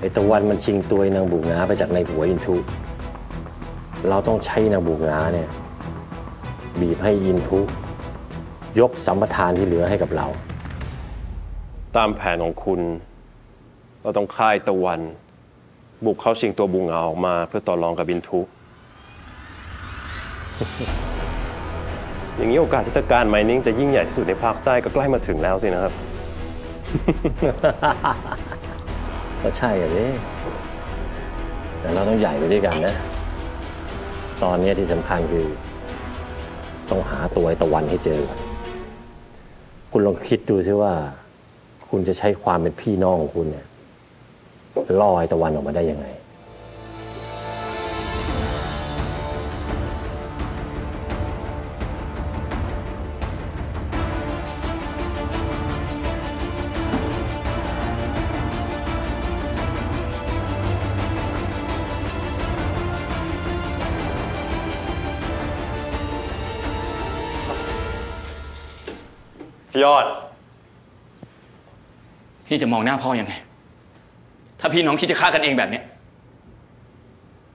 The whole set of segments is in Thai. ไอ้ตะวันมันชิงตัวนางบุงาไปจากในหัวอินทุเราต้องใช้นางบุงาเนี่ยบีบให้อินทุยกสัมปทานที่เหลือให้กับเราตามแผนของคุณเราต้องฆ่าตะวันบุกเข้าชิงตัวบุงาออกมาเพื่อต่อรองกับอินทุ อย่างนี้โอกาสที่ตะการไมนิ่งจะยิ่งใหญ่ที่สุดในภาคใต้ก็ใกล้มาถึงแล้วสินะครับ ก็ใช่อย่างนี้แต่เราต้องใหญ่ไปด้วยกันนะตอนนี้ที่สำคัญคือต้องหาตัวไอ้ตะวันให้เจอคุณลองคิดดูซิว่าคุณจะใช้ความเป็นพี่น้องของคุณเนี่ยล่อไอ้ตะวันออกมาได้ยังไงยอดพี่จะมองหน้าพ่อยังไงถ้าพี่น้องคิดจะฆ่ากันเองแบบนี้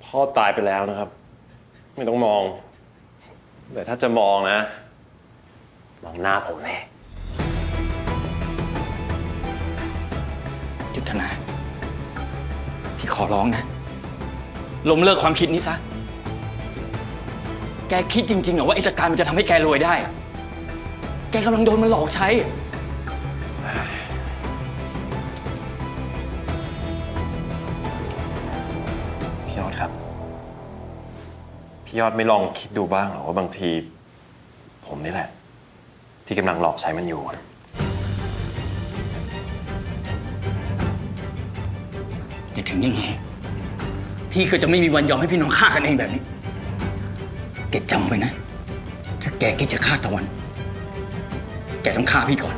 พ่อตายไปแล้วนะครับไม่ต้องมองแต่ถ้าจะมองนะมองหน้าผมแน่ยุทธนาพี่ขอร้องนะล้มเลิกความคิดนี้ซะแกคิดจริงๆเหรอว่าไอ้ตะการมันจะทำให้แกรวยได้แกกำลังโดนมันหลอกใช้พี่ยอดครับพี่ยอดไม่ลองคิดดูบ้างหรอว่าบางทีผมนี่แหละที่กำลังหลอกใช้มันอยู่แต่ถึงยังไงพี่ก็จะไม่มีวันยอมให้พี่น้องฆ่ากันเองแบบนี้แกจำไว้นะถ้าแกคิดจะฆ่าตะวันแกต้องฆ่าพี่ก่อน